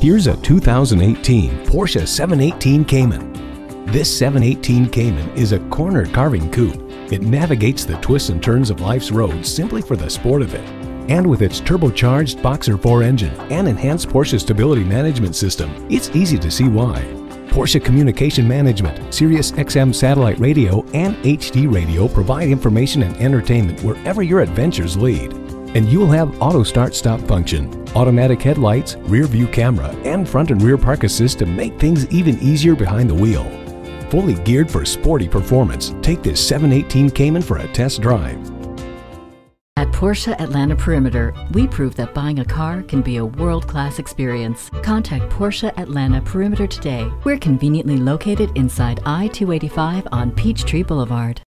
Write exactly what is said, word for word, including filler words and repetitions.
Here's a two thousand eighteen Porsche seven eighteen Cayman. This seven eighteen Cayman is a corner carving coupe. It navigates the twists and turns of life's roads simply for the sport of it. And with its turbocharged Boxer four engine and enhanced Porsche stability management system, it's easy to see why. Porsche Communication Management, Sirius X M satellite radio, and H D radio provide information and entertainment wherever your adventures lead. And you'll have auto start-stop function, automatic headlights, rear view camera, and front and rear park assist to make things even easier behind the wheel. Fully geared for sporty performance, take this seven eighteen Cayman for a test drive. At Porsche Atlanta Perimeter, we prove that buying a car can be a world-class experience. Contact Porsche Atlanta Perimeter today. We're conveniently located inside I two eighty-five on Peachtree Boulevard.